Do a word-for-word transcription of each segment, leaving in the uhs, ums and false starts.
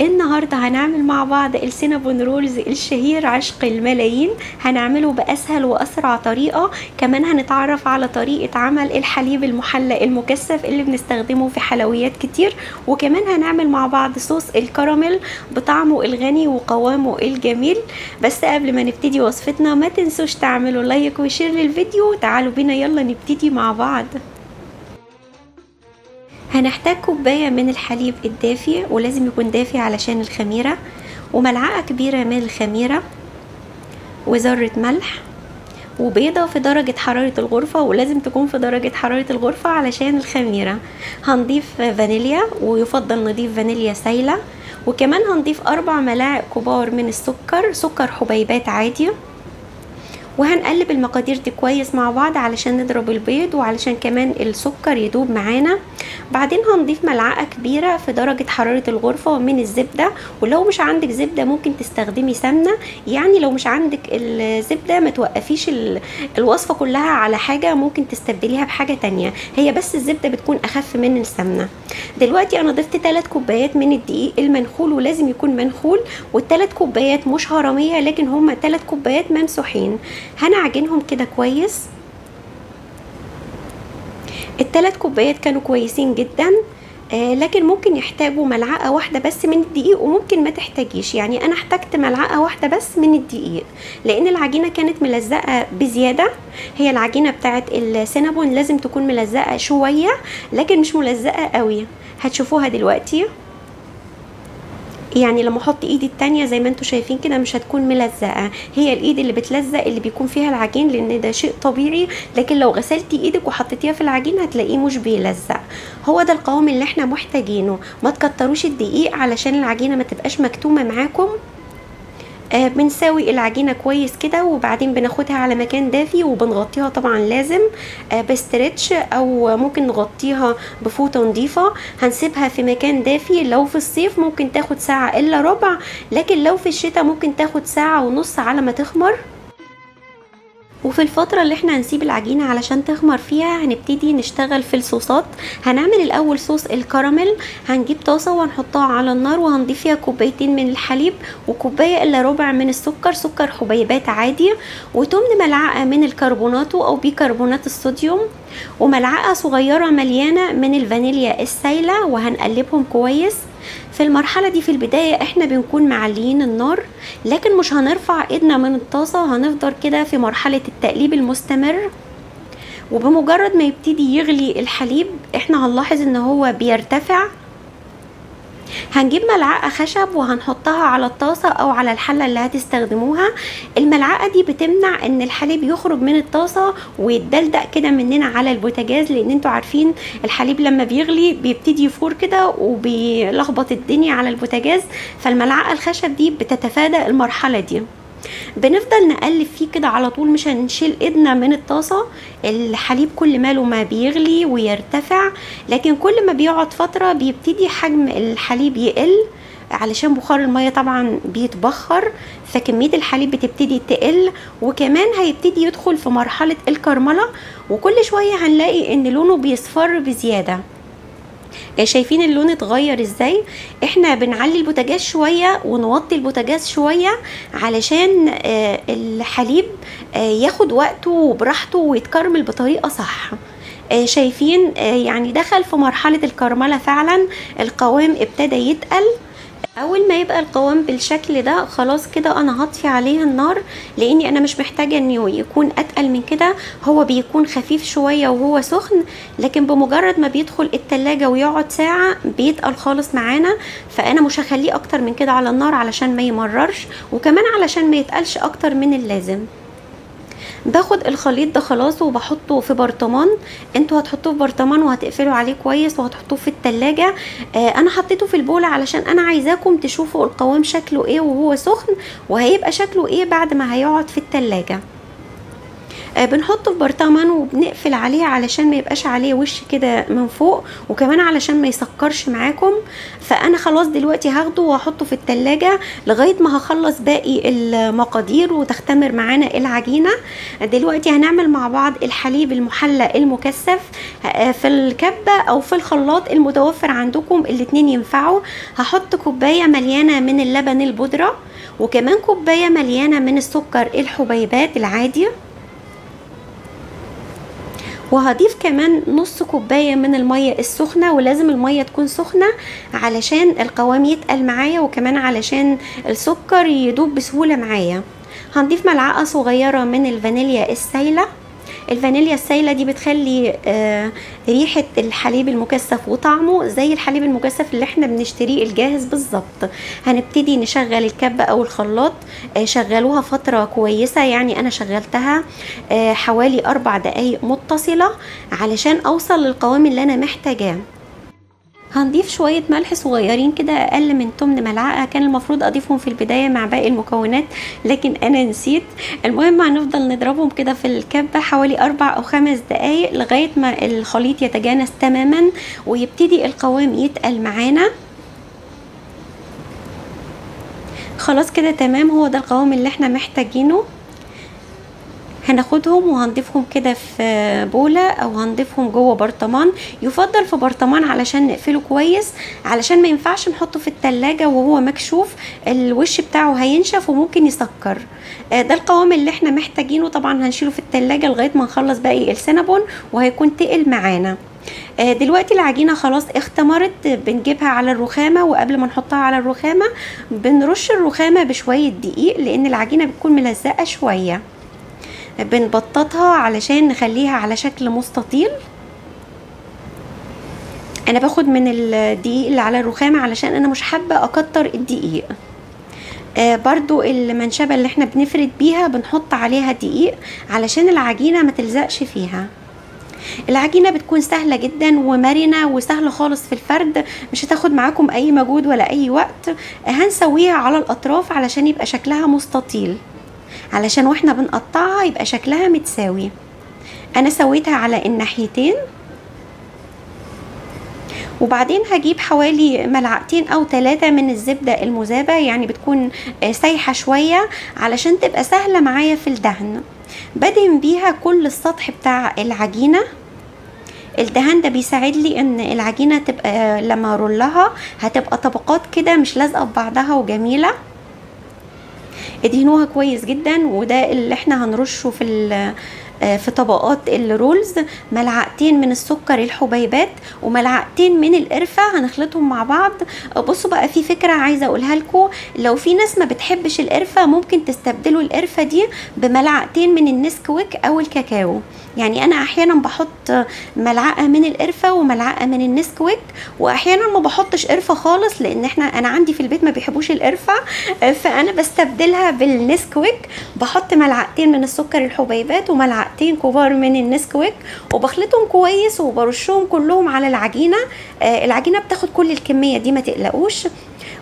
النهارده هنعمل مع بعض السينابون رولز الشهير عشق الملايين، هنعمله باسهل واسرع طريقه. كمان هنتعرف على طريقه عمل الحليب المحلى المكثف اللي بنستخدمه في حلويات كتير، وكمان هنعمل مع بعض صوص الكراميل بطعمه الغني وقوامه الجميل. بس قبل ما نبتدي وصفتنا ما تنسوش تعملوا لايك وشير للفيديو، تعالوا بينا يلا نبتدي مع بعض. هنحتاج كوباية من الحليب الدافي، ولازم يكون دافي علشان الخميرة، وملعقة كبيرة من الخميرة، وذرة ملح، وبيضة في درجة حرارة الغرفة، ولازم تكون في درجة حرارة الغرفة علشان الخميرة. هنضيف فانيليا، ويفضل نضيف فانيليا سايلة، وكمان هنضيف أربع ملاعق كبار من السكر، سكر حبيبات عادي. وهنقلب المقادير دي كويس مع بعض علشان نضرب البيض وعلشان كمان السكر يدوب معانا. بعدين هنضيف ملعقة كبيرة في درجة حرارة الغرفة من الزبدة، ولو مش عندك زبدة ممكن تستخدمي سمنة. يعني لو مش عندك الزبدة ما توقفيش الوصفة كلها على حاجة، ممكن تستبدليها بحاجة تانية، هي بس الزبدة بتكون أخف من السمنة. دلوقتي أنا ضفت ثلاث كوبايات من الدقيق المنخول، ولازم يكون منخول، والثلاث كوبايات مش هرمية لكن هما ثلاث كوبايات ممسوحين. هنعجنهم كده كويس. الثلاث كوبايات كانوا كويسين جدا، آه لكن ممكن يحتاجوا ملعقة واحدة بس من الدقيق، وممكن ما تحتاجيش. يعني انا احتاجت ملعقة واحدة بس من الدقيق لان العجينة كانت ملزقة بزيادة. هي العجينة بتاعت السينابون لازم تكون ملزقة شوية لكن مش ملزقة قوي، هتشوفوها دلوقتي. يعني لما احط ايدي التانية زي ما انتوا شايفين كده مش هتكون ملزقة، هي الايد اللي بتلزق اللي بيكون فيها العجين، لان ده شيء طبيعي. لكن لو غسلتي ايدك وحطيتيها في العجين هتلاقيه مش بيلزق. هو ده القوام اللي احنا محتاجينه. ما تكتروش الدقيق علشان العجينة ما تبقاش مكتومة معاكم. آه بنساوي العجينة كويس كده، وبعدين بناخدها على مكان دافي وبنغطيها طبعا لازم آه باسترتش، او ممكن نغطيها بفوطة نضيفة. هنسيبها في مكان دافي. لو في الصيف ممكن تاخد ساعة الا ربع، لكن لو في الشتاء ممكن تاخد ساعة ونص على ما تخمر. وفي الفترة اللي احنا هنسيب العجينة علشان تخمر فيها هنبتدي نشتغل في الصوصات. هنعمل الاول صوص الكراميل. هنجيب طاسة وهنحطها على النار، وهنضيف فيها كوبايتين من الحليب وكوباية الا ربع من السكر، سكر حبيبات عادي، وتمن ملعقة من الكربوناتو او بيكربونات الصوديوم، وملعقة صغيرة مليانة من الفانيليا السايلة، وهنقلبهم كويس. في المرحلة دي في البداية احنا بنكون معليين النار لكن مش هنرفع ايدنا من الطاسة، هنفضل كده في مرحلة التقليب المستمر. وبمجرد ما يبتدي يغلي الحليب احنا هنلاحظ ان هو بيرتفع. هنجيب ملعقة خشب وهنحطها على الطاسة او على الحلة اللي هتستخدموها. الملعقة دي بتمنع ان الحليب يخرج من الطاسة ويتدلدق كده مننا على البوتاجاز، لان انتوا عارفين الحليب لما بيغلي بيبتدي يفور كده وبيلخبط الدنيا على البوتاجاز، فالملعقة الخشب دي بتتفادى المرحلة دي. بنفضل نقلب فيه كده على طول، مش هنشيل ايدنا من الطاسة. الحليب كل ماله ما بيغلي ويرتفع، لكن كل ما بيقعد فترة بيبتدي حجم الحليب يقل علشان بخار المية طبعا بيتبخر، فكمية الحليب بتبتدي تقل، وكمان هيبتدي يدخل في مرحلة الكرملة. وكل شوية هنلاقي ان لونه بيصفر بزيادة. شايفين اللون اتغير ازاي؟ احنا بنعلي البوتاجاز شوية ونوطي البوتاجاز شوية علشان الحليب ياخد وقته وبراحته ويتكرمل بطريقة صح. شايفين يعني دخل في مرحلة الكرملة فعلا، القوام ابتدى يتقل. اول ما يبقى القوام بالشكل ده خلاص كده انا هطفي عليه النار، لاني انا مش محتاجه انه يكون اتقل من كده. هو بيكون خفيف شويه وهو سخن، لكن بمجرد ما بيدخل التلاجة ويقعد ساعه بيتقل خالص معانا، فانا مش هخليه اكتر من كده على النار علشان ما يمررش، وكمان علشان ما يتقلش اكتر من اللازم. باخد الخليط ده خلاص وبحطه في برطمان. انتوا هتحطوه في برطمان وهتقفلوا عليه كويس وهتحطوه في التلاجة. اه انا حطيته في البولة علشان انا عايزاكم تشوفوا القوام شكله ايه وهو سخن، وهيبقى شكله ايه بعد ما هيقعد في التلاجة. بنحطه في برطمان وبنقفل عليه علشان ما يبقاش عليه وش كده من فوق، وكمان علشان ما يسكرش معاكم. فانا خلاص دلوقتي هاخده واحطه في التلاجة لغايه ما هخلص باقي المقادير وتختمر معانا العجينه. دلوقتي هنعمل مع بعض الحليب المحلى المكثف في الكبه او في الخلاط المتوفر عندكم، الاتنين ينفعوا. هحط كوبايه مليانه من اللبن البودره وكمان كوبايه مليانه من السكر الحبيبات العادي، وهضيف كمان نص كوبايه من الميه السخنه، ولازم الميه تكون سخنه علشان القوام يتقل معايا وكمان علشان السكر يدوب بسهوله معايا. هنضيف ملعقه صغيره من الفانيليا السايله. الفانيليا السايله دي بتخلي آه ريحه الحليب المكثف وطعمه زي الحليب المكثف اللي احنا بنشتريه الجاهز بالظبط. هنبتدي نشغل الكبه او الخلاط، آه شغلوها فتره كويسه، يعني انا شغلتها آه حوالي اربع دقائق متصله علشان اوصل للقوام اللي انا محتاجاه. هنضيف شويه ملح صغيرين كده اقل من تمن ملعقه، كان المفروض اضيفهم في البدايه مع باقي المكونات لكن انا نسيت. المهم هنفضل نضربهم كده في الكبه حوالي اربع او خمس دقائق لغايه ما الخليط يتجانس تماما ويبتدي القوام يتقل معانا. خلاص كده تمام، هو ده القوام اللي احنا محتاجينه. هناخدهم وهنضيفهم كده في بوله او هنضيفهم جوه برطمان، يفضل في برطمان علشان نقفله كويس، علشان ما ينفعش نحطه في التلاجة وهو مكشوف، الوش بتاعه هينشف وممكن يسكر. ده القوام اللي احنا محتاجينه، طبعا هنشيله في التلاجة لغايه ما نخلص باقي السينابون وهيكون تقل معانا. دلوقتي العجينه خلاص اختمرت، بنجيبها على الرخامه، وقبل ما نحطها على الرخامه بنرش الرخامه بشويه دقيق لان العجينه بتكون ملزقه شويه. بنبططها علشان نخليها على شكل مستطيل. انا باخد من الدقيق اللي على الرخامه علشان انا مش حابه اكتر الدقيق. آه برضو المنشبه اللي احنا بنفرد بيها بنحط عليها دقيق علشان العجينه ما تلزقش فيها. العجينه بتكون سهله جدا ومرنه وسهله خالص في الفرد، مش هتاخد معاكم اي مجهود ولا اي وقت. هنسويها على الاطراف علشان يبقى شكلها مستطيل، علشان واحنا بنقطعها يبقى شكلها متساوي. انا سويتها على الناحيتين، وبعدين هجيب حوالي ملعقتين او ثلاثة من الزبدة المذابة، يعني بتكون سايحة شوية علشان تبقى سهلة معايا في الدهن. بدهن بيها كل السطح بتاع العجينة. الدهان ده بيساعد لي ان العجينة تبقى لما رولها هتبقى طبقات كده مش لازقة في بعضها وجميلة. ادهنوها كويس جدا، وده اللي احنا هنرشه في في طبقات الرولز. ملعقتين من السكر الحبيبات وملعقتين من القرفه هنخلطهم مع بعض. بصوا بقى، في فكره عايزه اقولها لكم، لو في ناس ما بتحبش القرفه ممكن تستبدلوا القرفه دي بملعقتين من النسكويك او الكاكاو. يعني انا احيانا بحط ملعقه من القرفه وملعقه من النسكويك، واحيانا ما بحطش قرفه خالص لان احنا انا عندي في البيت ما بيحبوش القرفه، فانا بستبدلها بالنسكويك. بحط ملعقتين من السكر الحبيبات وملعقتين كبار من النسكويك وبخلطهم كويس وبرشهم كلهم على العجينه. آه العجينه بتاخد كل الكميه دي ما تقلقوش،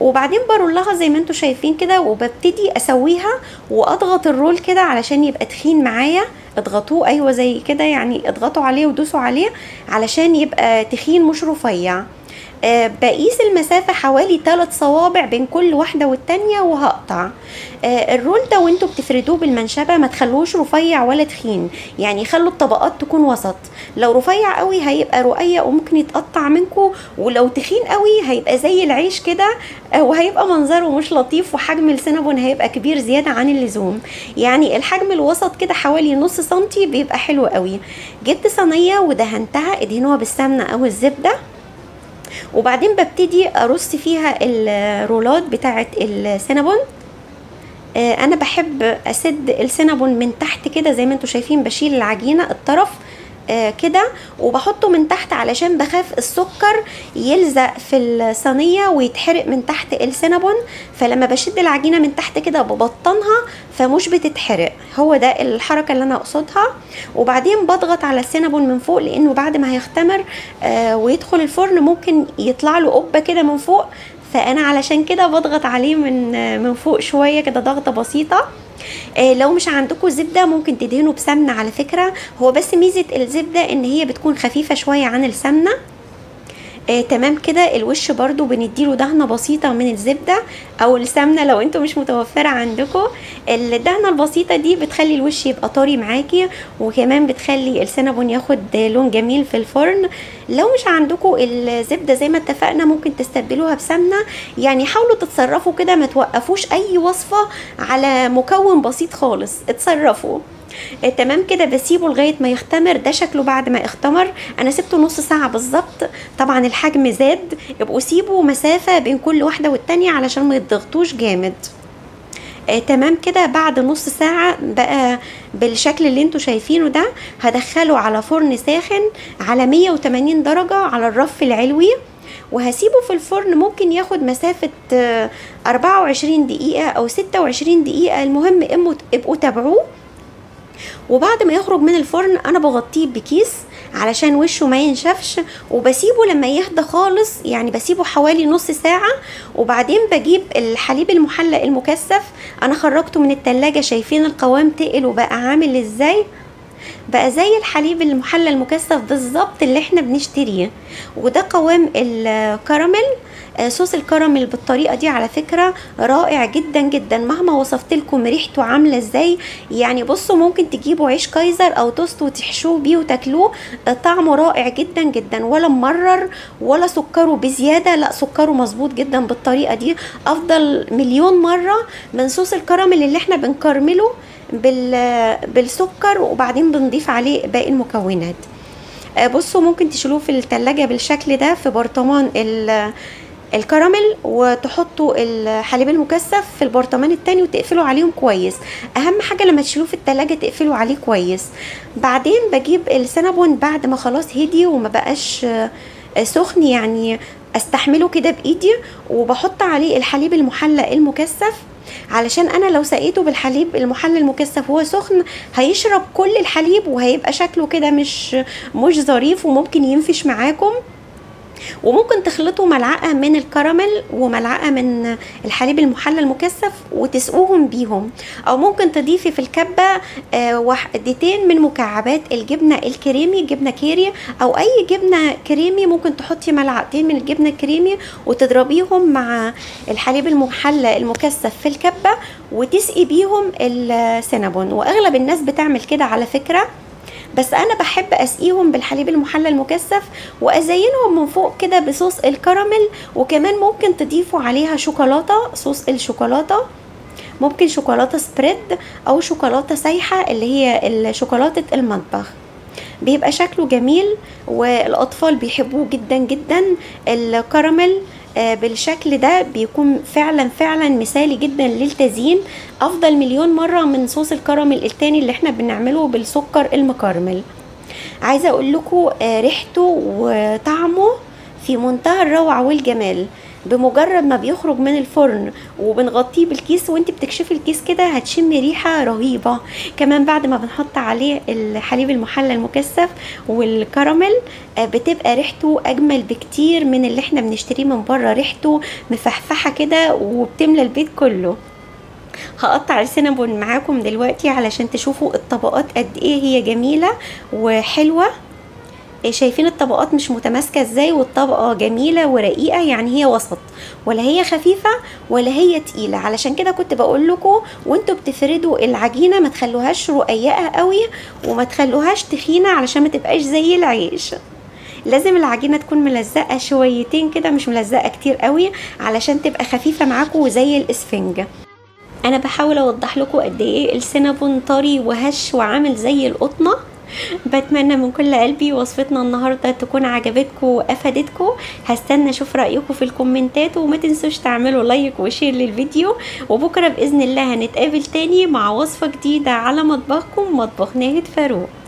وبعدين برولها زي ما انتم شايفين كده، وببتدي اسويها واضغط الرول كده علشان يبقى تخين معايا. اضغطوه، ايوه زي كده، يعني اضغطوا عليه ودوسوا عليه علشان يبقى تخين مش رفيع. أه بقيس المسافة حوالي ثلاث صوابع بين كل واحدة والتانية وهقطع. أه الرول ده وانتوا بتفردوه بالمنشبة ما تخلوش رفيع ولا تخين، يعني خلوا الطبقات تكون وسط. لو رفيع قوي هيبقى رقية وممكن يتقطع منكم، ولو تخين قوي هيبقى زي العيش كده وهيبقى منظره مش لطيف، وحجم السينابون هيبقى كبير زيادة عن اللزوم. يعني الحجم الوسط كده حوالي نص سنتي بيبقى حلو قوي. جبت صينية ودهنتها، ادهنوها بالسمنة او الزبدة، وبعدين ببتدي ارص فيها الرولات بتاعه السينابون. انا بحب اسد السينابون من تحت كده زي ما انتم شايفين، بشيل العجينه الطرف كده وبحطه من تحت علشان بخاف السكر يلزق في الصينيه ويتحرق من تحت السينابون، فلما بشد العجينه من تحت كده ببطنها فمش بتتحرق. هو ده الحركه اللي انا اقصدها. وبعدين بضغط على السينابون من فوق لانه بعد ما هيختمر ويدخل الفرن ممكن يطلع له قبه كده من فوق، فانا علشان كده بضغط عليه من من فوق شويه كده ضغطه بسيطه. لو مش عندكم زبده ممكن تدهنوا بسمنه على فكره، هو بس ميزه الزبده ان هي بتكون خفيفه شويه عن السمنه. آه تمام كده. الوش برضو بنديله دهنه بسيطه من الزبده او السمنه لو انتم مش متوفره عندكم. الدهنه البسيطه دي بتخلي الوش يبقى طري معاكي، وكمان بتخلي السينابون ياخد لون جميل في الفرن. لو مش عندكم الزبده زي ما اتفقنا ممكن تستبدلوها بسمنه، يعني حاولوا تتصرفوا كده، ما توقفوش اي وصفه على مكون بسيط خالص، اتصرفوا. آه تمام كده. بسيبه لغايه ما يختمر، ده شكله بعد ما اختمر. انا سبته نص ساعه بالظبط، طبعا الحجم زاد، يبقوا سيبوا مسافه بين كل واحده والتانيه علشان ما يتضغطوش جامد. آه تمام كده. بعد نص ساعه بقى بالشكل اللي انتوا شايفينه ده، هدخله على فرن ساخن على مية وتمانين درجه على الرف العلوي، وهسيبه في الفرن ممكن ياخد مسافة اربعة وعشرين دقيقة او ستة وعشرين دقيقة، المهم ابقوا تابعوه. وبعد ما يخرج من الفرن انا بغطيه بكيس علشان وشه ما ينشفش، وبسيبه لما يهدى خالص، يعني بسيبه حوالي نص ساعة. وبعدين بجيب الحليب المحلق المكثف، انا خرجته من التلاجة، شايفين القوام تقل وبقى عامل ازاي، بقى زي الحليب المحلى المكثف بالظبط اللي احنا بنشتريه. وده قوام الكراميل، صوص الكراميل بالطريقه دي على فكره رائع جدا جدا، مهما وصفت لكم ريحته عامله ازاي. يعني بصوا ممكن تجيبوا عيش كايزر او توست وتحشوه بيه وتاكلوه، طعمه رائع جدا جدا، ولا ممرر ولا سكره بزياده، لا سكره مظبوط جدا بالطريقه دي، افضل مليون مره من صوص الكراميل اللي احنا بنكرمله بالسكر وبعدين بنضيف عليه باقي المكونات. بصوا ممكن تشيلوه في التلاجة بالشكل ده في برطمان الكراميل، وتحطوا الحليب المكثف في البرطمان التاني وتقفلوا عليهم كويس. اهم حاجة لما تشيلوه في التلاجة تقفلوا عليه كويس. بعدين بجيب السينابون بعد ما خلاص هدي وما بقاش سخن، يعني استحمله كده بايدي، وبحط عليه الحليب المحلى المكثف، علشان انا لو سقيته بالحليب المحلى المكثف وهو سخن هيشرب كل الحليب وهيبقى شكله كده مش مش ظريف وممكن ينفش معاكم. وممكن تخلطوا ملعقه من الكراميل وملعقه من الحليب المحلى المكثف وتسقوهم بيهم، او ممكن تضيفي في الكبه وحدتين من مكعبات الجبنه الكريمي، جبنه كيري او اي جبنه كريمي، ممكن تحطي ملعقتين من الجبنه الكريمي وتضربيهم مع الحليب المحلى المكثف في الكبه وتسقي بيهم السينابون. واغلب الناس بتعمل كده على فكره، بس انا بحب اسقيهم بالحليب المحلى المكثف وازينهم من فوق كده بصوص الكراميل، وكمان ممكن تضيفوا عليها شوكولاته، صوص الشوكولاته، ممكن شوكولاته سبريد او شوكولاته سايحه اللي هي شوكولاته المطبخ، بيبقى شكله جميل والاطفال بيحبوه جدا جدا. الكراميل بالشكل ده بيكون فعلا فعلا مثالي جدا للتزيين، افضل مليون مرة من صوص الكراميل التاني اللي احنا بنعمله بالسكر المكرمل. عايزة اقول لكم ريحته وطعمه في منتهى الروعة والجمال، بمجرد ما بيخرج من الفرن وبنغطيه بالكيس وانت بتكشفي الكيس كده هتشمي ريحه رهيبه. كمان بعد ما بنحط عليه الحليب المحلى المكثف والكراميل بتبقى ريحته اجمل بكتير من اللي احنا بنشتريه من بره، ريحته مفحفحه كده وبتملى البيت كله. هقطع السينابون معاكم دلوقتي علشان تشوفوا الطبقات قد ايه هي جميله وحلوه، شايفين الطبقات مش متماسكه ازاي، والطبقه جميله ورقيقه، يعني هي وسط، ولا هي خفيفه ولا هي تقيله. علشان كده كنت بقول لكم وانتوا بتفردوا العجينه ما تخلوهاش رقيقه قوي وما تخلوهاش تخينه علشان ما تبقاش زي العيش، لازم العجينه تكون ملزقه شويتين كده، مش ملزقه كتير قوي علشان تبقى خفيفه معاكم وزي الاسفنجه. انا بحاول اوضح لكم قد ايه السينابون طري وهش وعامل زي القطنه. بتمنى من كل قلبي وصفتنا النهارده تكون عجبتكم وافادتكم، هستنى اشوف رايكم في الكومنتات، وما تنسوش تعملوا لايك وشير للفيديو، وبكره باذن الله هنتقابل تاني مع وصفه جديده على مطبخكم، مطبخ ناهد فاروق.